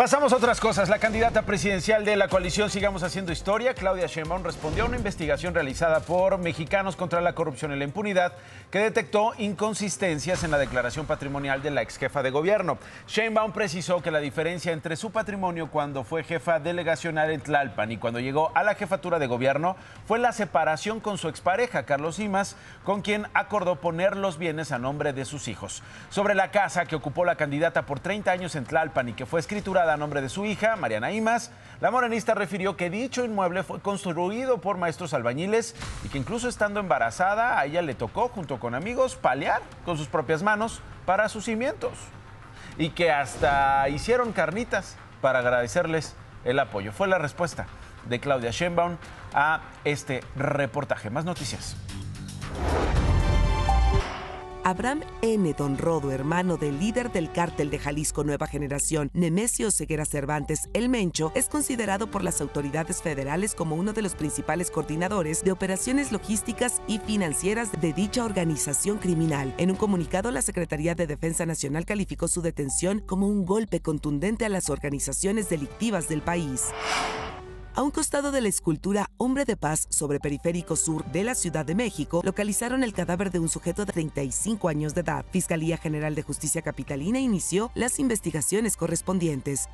Pasamos a otras cosas. La candidata presidencial de la coalición Sigamos Haciendo Historia, Claudia Sheinbaum, respondió a una investigación realizada por Mexicanos contra la Corrupción y la Impunidad que detectó inconsistencias en la declaración patrimonial de la exjefa de gobierno. Sheinbaum precisó que la diferencia entre su patrimonio cuando fue jefa delegacional en Tlalpan y cuando llegó a la jefatura de gobierno fue la separación con su expareja, Carlos Imaz, con quien acordó poner los bienes a nombre de sus hijos. Sobre la casa que ocupó la candidata por 30 años en Tlalpan y que fue escriturada a nombre de su hija, Mariana Imaz, la morenista refirió que dicho inmueble fue construido por maestros albañiles y que incluso estando embarazada a ella le tocó, junto con amigos, paliar con sus propias manos para sus cimientos y que hasta hicieron carnitas para agradecerles el apoyo. Fue la respuesta de Claudia Sheinbaum a este reportaje. Más noticias. Abraham N. Don Rodo, hermano del líder del Cártel de Jalisco Nueva Generación, Nemesio Cervantes el Mencho, es considerado por las autoridades federales como uno de los principales coordinadores de operaciones logísticas y financieras de dicha organización criminal. En un comunicado, la Secretaría de Defensa Nacional calificó su detención como un golpe contundente a las organizaciones delictivas del país. A un costado de la escultura Hombre de Paz sobre Periférico Sur de la Ciudad de México, localizaron el cadáver de un sujeto de 35 años de edad. Fiscalía General de Justicia Capitalina inició las investigaciones correspondientes.